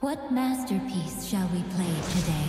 What masterpiece shall we play today?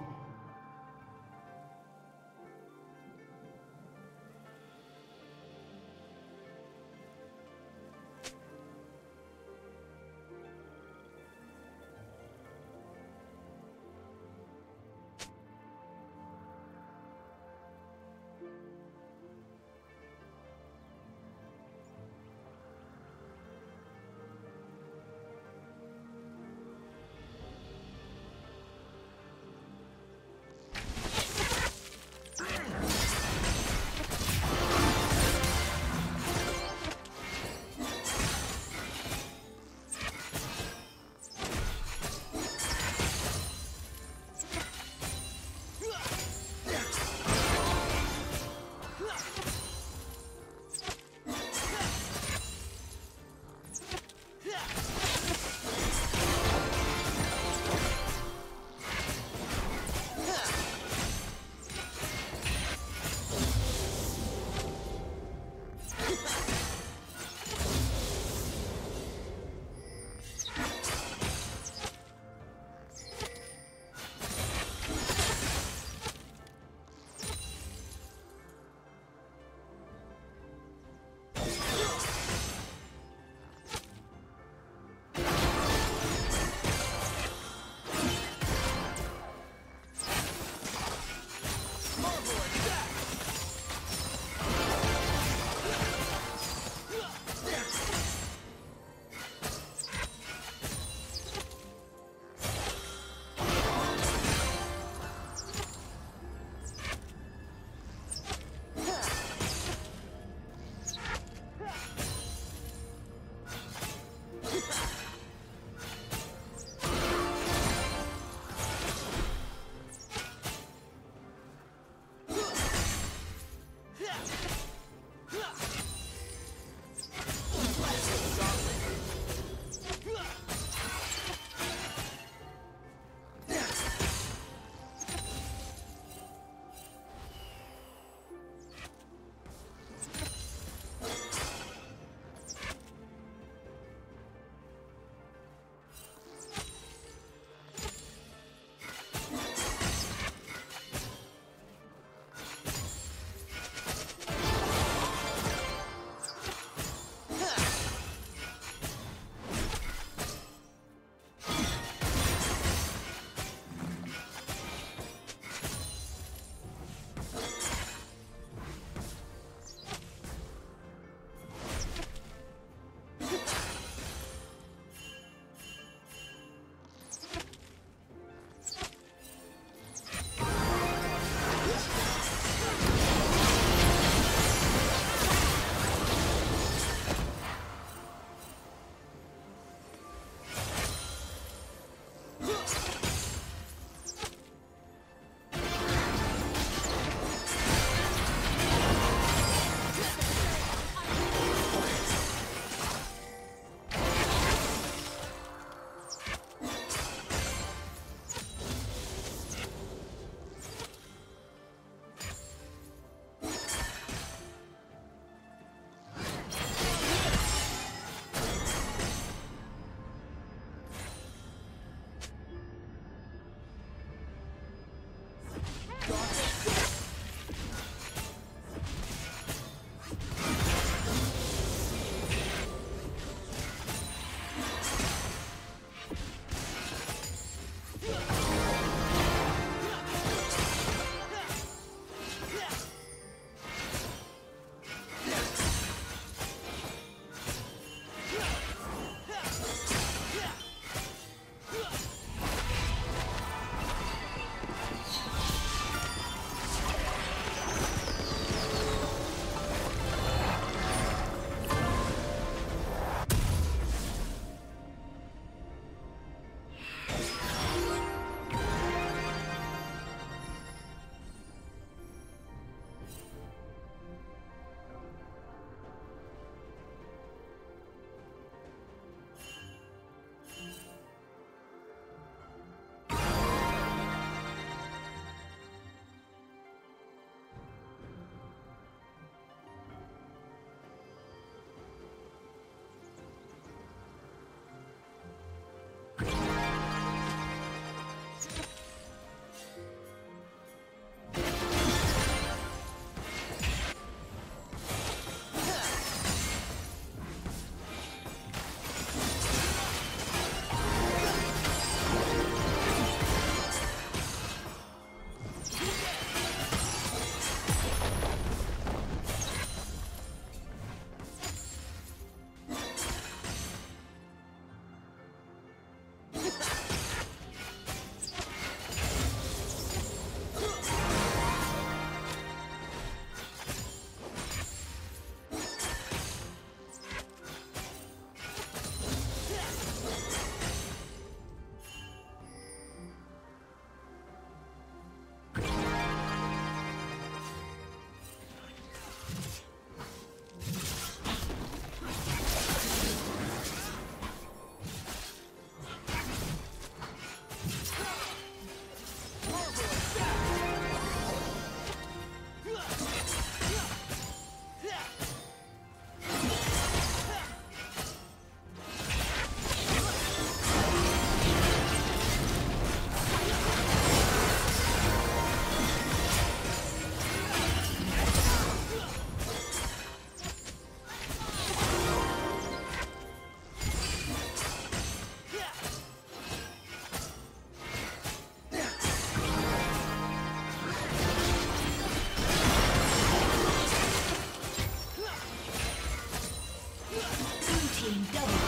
Team double kill.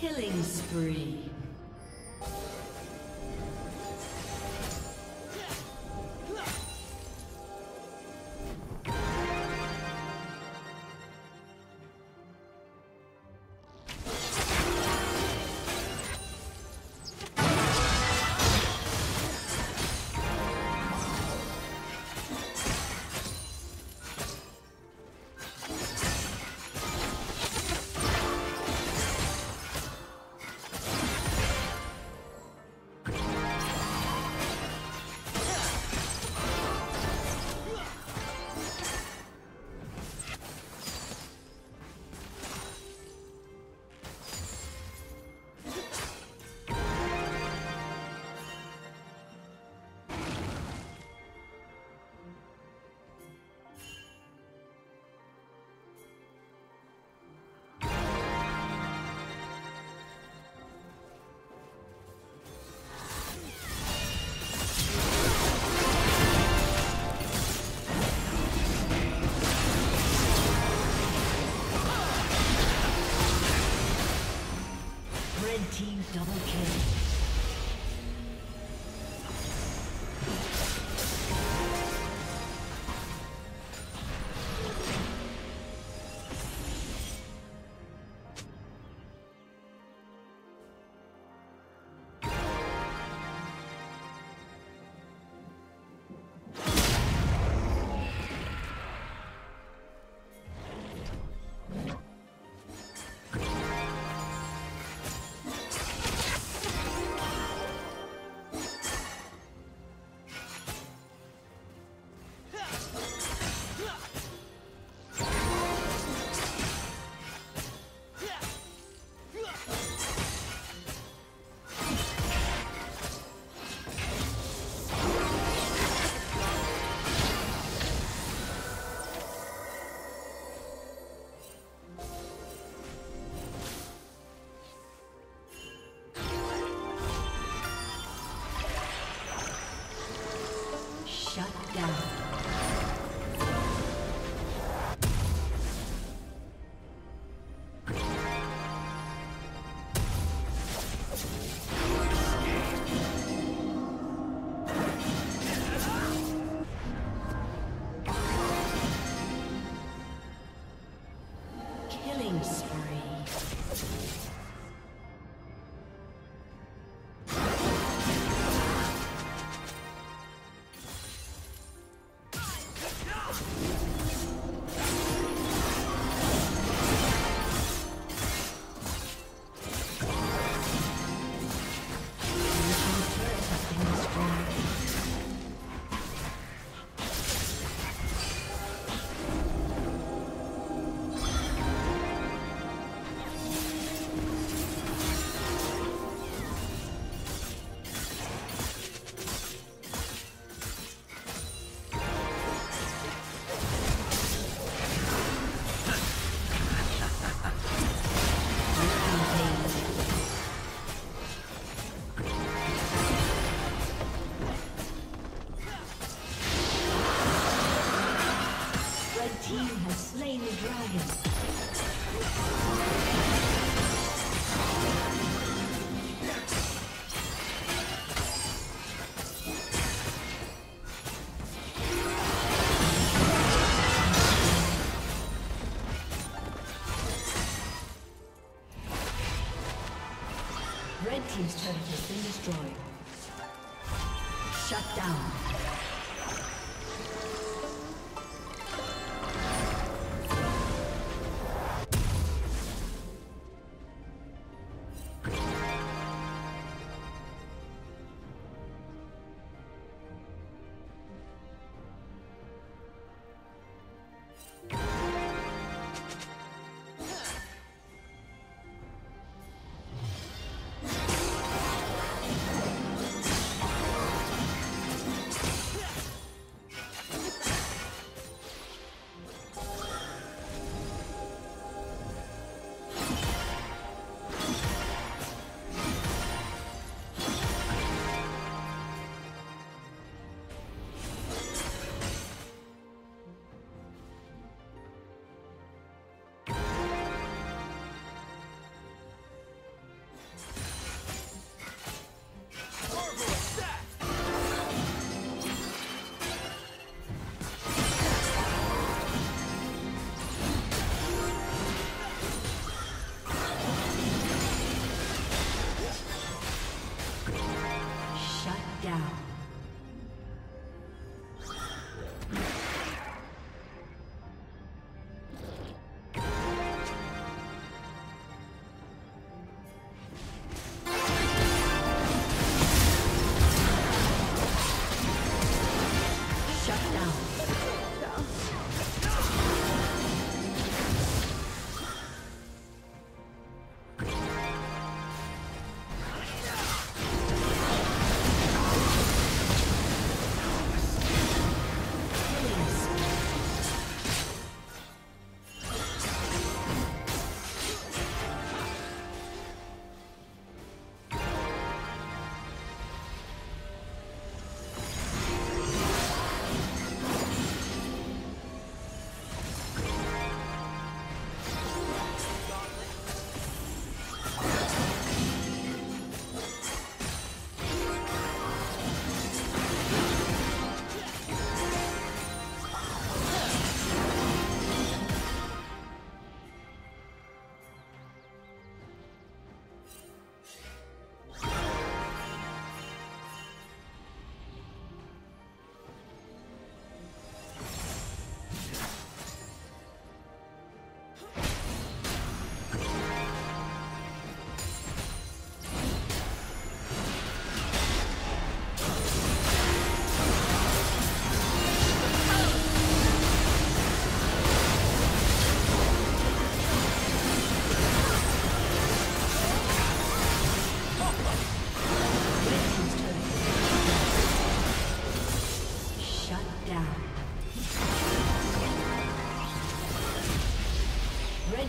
Killing spree. Team double kill. been destroyed. Shut down.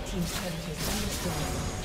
Team's turret is destroyed.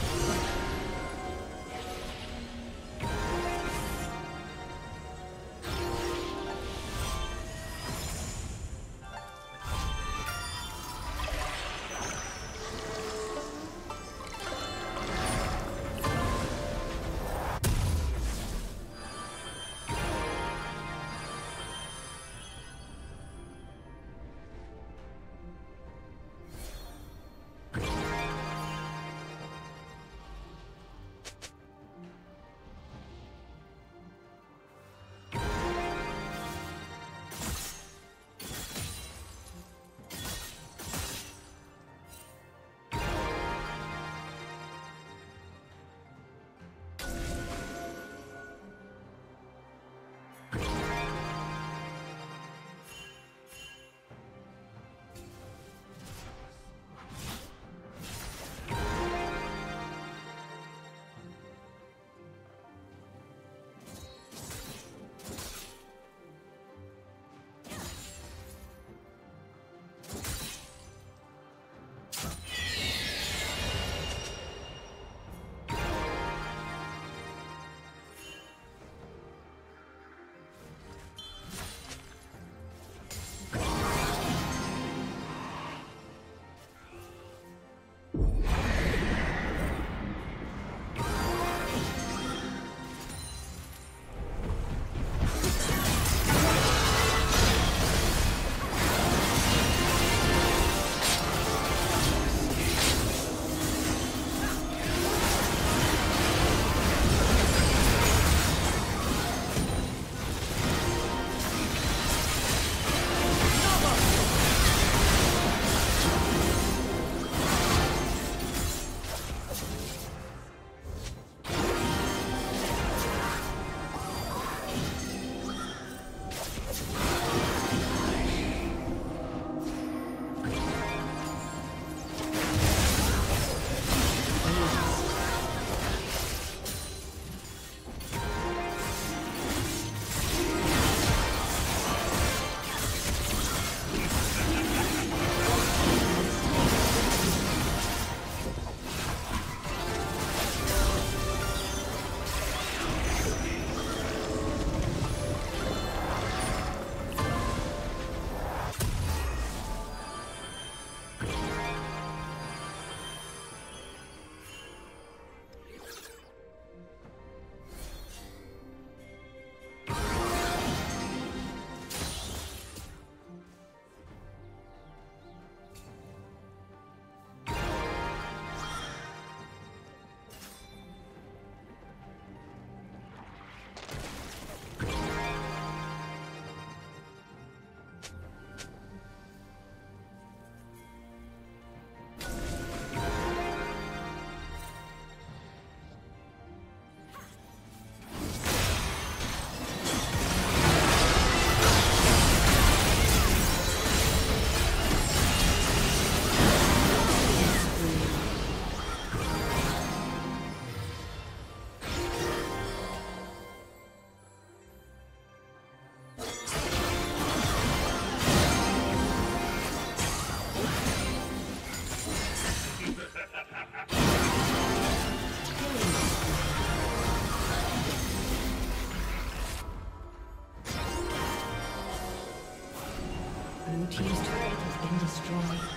Blue team's turret has been destroyed.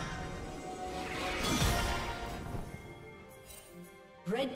Red